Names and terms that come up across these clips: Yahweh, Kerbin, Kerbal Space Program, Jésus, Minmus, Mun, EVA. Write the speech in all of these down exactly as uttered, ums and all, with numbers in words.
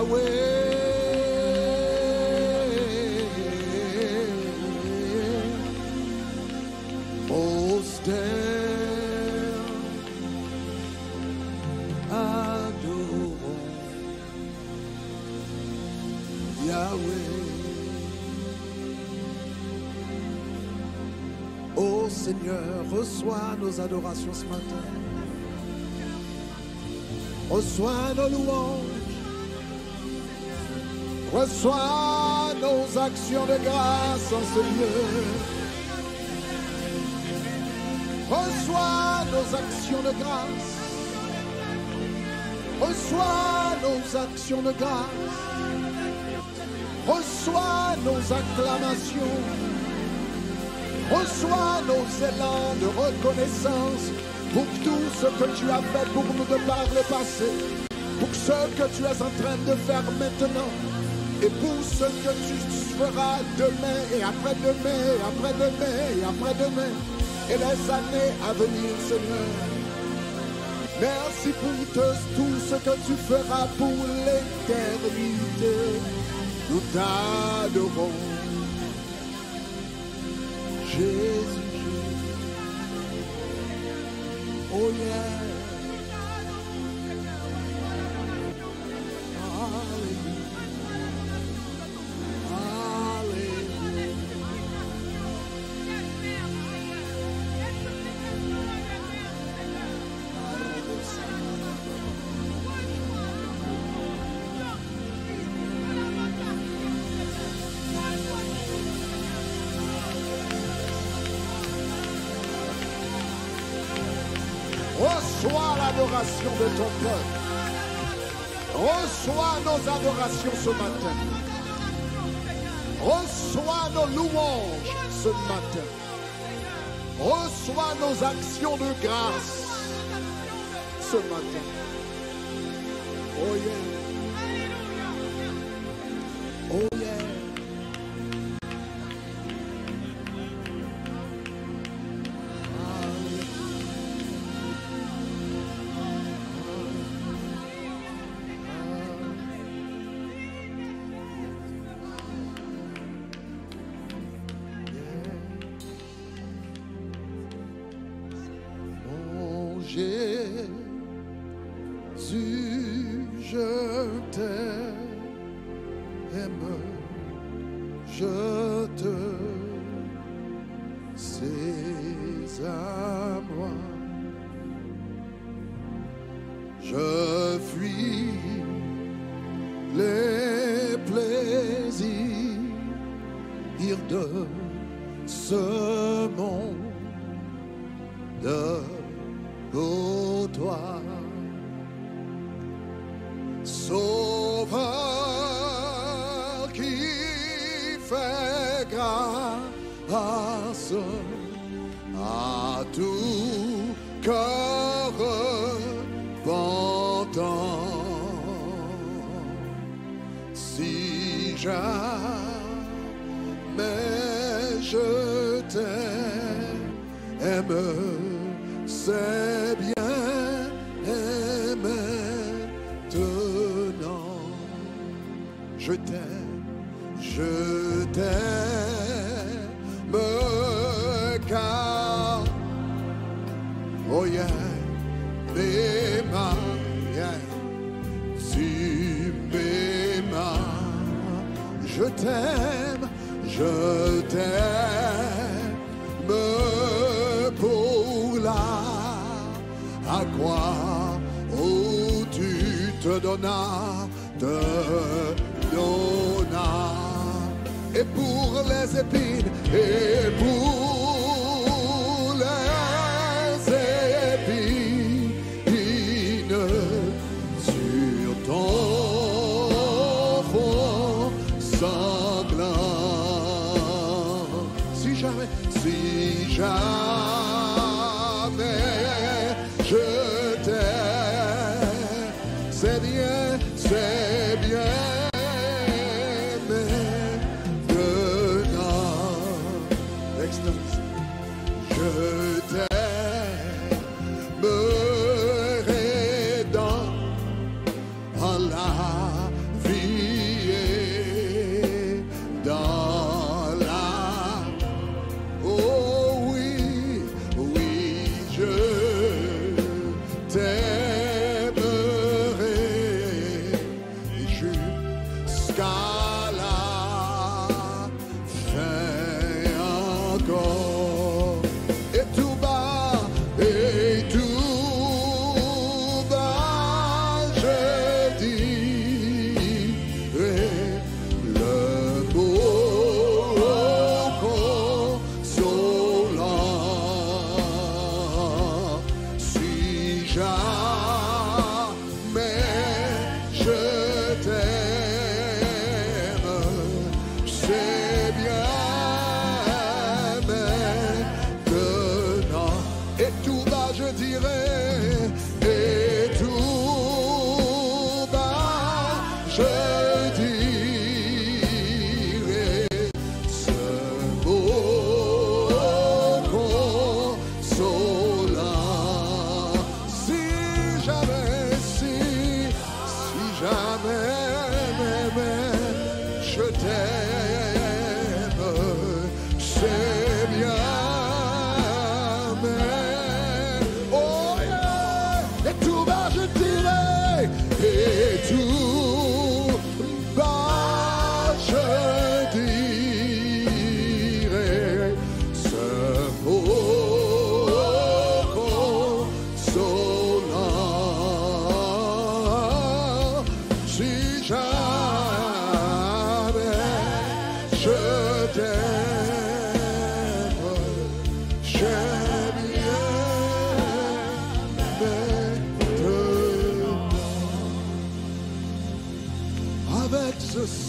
Yahweh, oh still adore Yahweh. Oh Seigneur, reçois nos adorations ce matin. Reçois nos louanges. Reçois nos actions de grâce en ce lieu. Reçois nos actions de grâce. Reçois nos actions de grâce. Reçois nos acclamations. Reçois nos élans de reconnaissance pour tout ce que tu as fait pour nous de par le passé, pour ce que tu es en train de faire maintenant, et pour ce que tu feras demain et après-demain et après-demain et après-demain et les années à venir, Seigneur. Merci pour te, tout ce que tu feras pour l'éternité. Nous t'adorons, Jésus. Oh yeah. Reçois l'adoration de ton peuple. Reçois nos adorations ce matin. Reçois nos louanges ce matin. Reçois nos actions de grâce ce matin. Oh yeah. Oh yeah. Jésus, je t'aime, je te sais à moi, je fuis les plaisirs de ce monde. Oh, toi, Sauveur qui fait grâce à tout cœur repentant. Si jamais je t'aime, c'est bien et maintenant. Je t'aime, je t'aime, car oh yeah, m'aima, yeah, tu m'aimas. Je t'aime, je t'aime pour la à quoi, oh, tu te donnas, te donnas, et pour les épines, et pour les épines, sur ton front sanglant, si jamais, si jamais. Je t'aimerai dans la vie.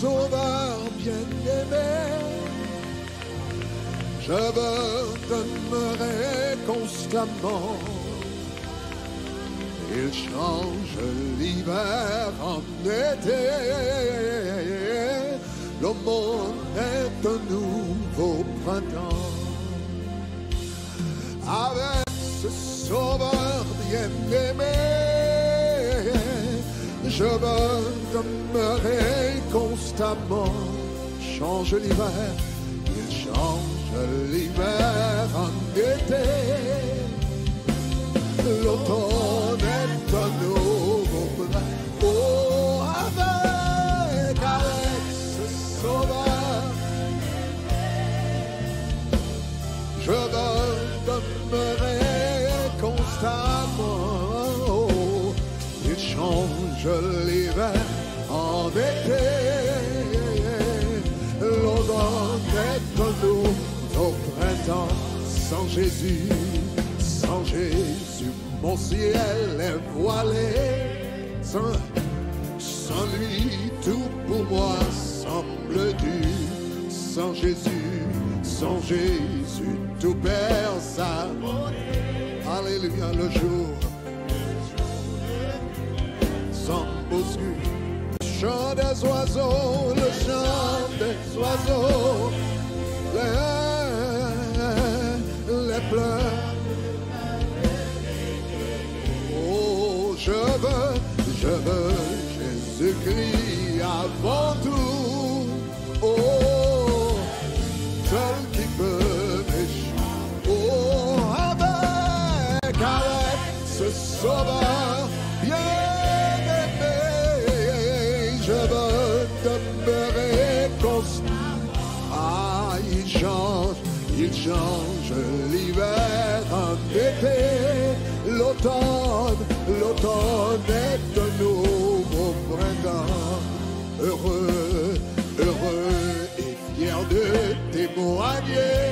Sauveur bien-aimé, je veux demeurer constamment. Il change l'hiver en été, le monde est un nouveau printemps. Avec ce sauveur bien-aimé, je veux demeurer constamment. Change l'hiver, il change l'hiver en été. L'automne est un nouveau printemps. Oh, avec, avec ce sauveur, je veux demeurer constamment. Oh, il change l'hiver en été. L'automne est un nouveau printemps. Sans Jésus, sans Jésus, mon ciel est voilé. Sans, sans lui, tout pour moi semble dur. Sans Jésus, sans Jésus, tout perd sa beauté. Alléluia, le jour s'emboscure. Le chant des oiseaux, le chant des oiseaux, les, les pleurs. Je veux, je veux Jésus-Christ avant tout. Oh, seul qui peut m'échapper. Oh, avec, avec ce sauveur bien-aimé, je veux demeurer constamment. Ah, il change, il change l'hiver en été. L'automne, l'automne est un nouveau printemps. Heureux, heureux et fier de témoigner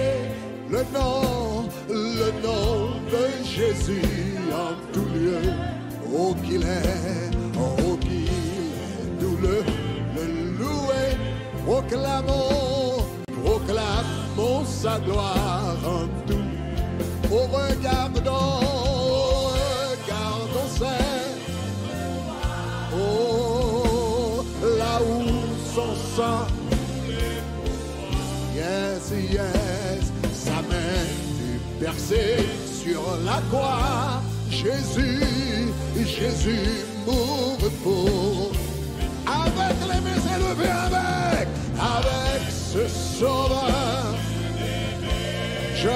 le nom, le nom de Jésus en tout lieu. Oh qu'il est, oh qu'il est nous le, le louer. Proclamons, proclamons sa gloire en tout. Oh regardons, oh, là où son sang, yes, yes, sa main fut percée sur la croix. Jésus, Jésus mourut pour. Avec les mains élevées, avec, avec ce sauveur, je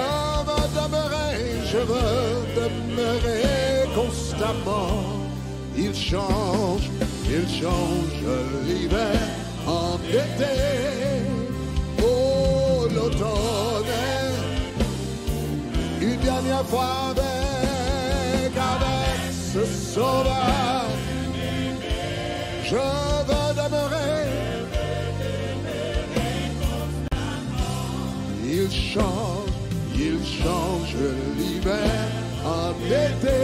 veux demeurer, je veux demeurer constamment. Il change, il change l'hiver en été. Oh, l'automne, une dernière fois avec, avec ce sauveur, je veux demeurer. Il change, il change l'hiver en été.